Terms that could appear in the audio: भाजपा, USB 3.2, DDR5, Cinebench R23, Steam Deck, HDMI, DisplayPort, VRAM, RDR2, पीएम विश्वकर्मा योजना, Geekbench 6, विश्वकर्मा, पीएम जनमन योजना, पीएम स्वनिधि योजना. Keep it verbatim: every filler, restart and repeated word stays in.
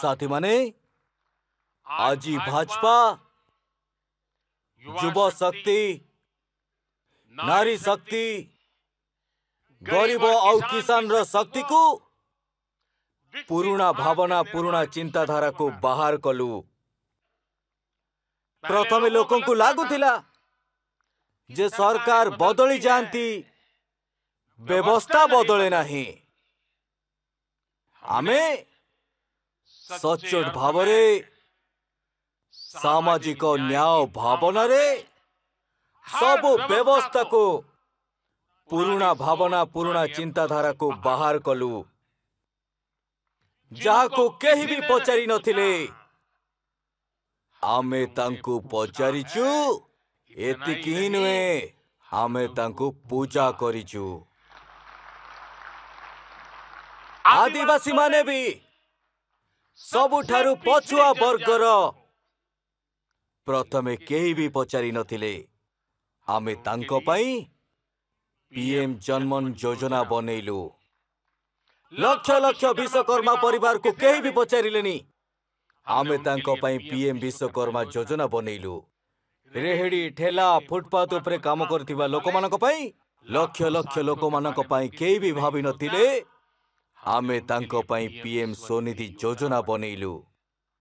साथी माने आज भाजपा युवा शक्ति, नारी शक्ति, गरीब और किसान र शक्ति को पुराना भावना पुराना चिंताधारा को बाहर कलु। प्रथम लोक को लगुला जे सरकार बदली जाती, व्यवस्था बदले नहीं। आमे सचोट भावरे सामाजिक न्याय भावना रे सब व्यवस्था को पुराना भावना पुराना चिंताधारा को बाहर कलु, जहा को कहीं भी पचारि नथिले। आमे तांकु पचारिचु एतिकी ही नुहे, आमे तांकु पूजा करिचु। आदिवासी माने भी सबुठारु पछुआ वर्गर प्रथमे केही भी पचारि नथिले। आमे तांको पाई पीएम जनमन योजना बनैलु। लक्ष लक्ष विश्वकर्मा परिवार को कहीं भी पचारे आमे तांको पाई पीएम विश्वकर्मा योजना बनैलु। रेहड़ी ठेला फुटपाथ उपरे काम करथिबा लोक मानक पाई, लक्ष लक्ष लोक मानक पाई केही भी भाबी नथिले। आमे तांको पाई पीएम स्वनिधि योजना बनैलु।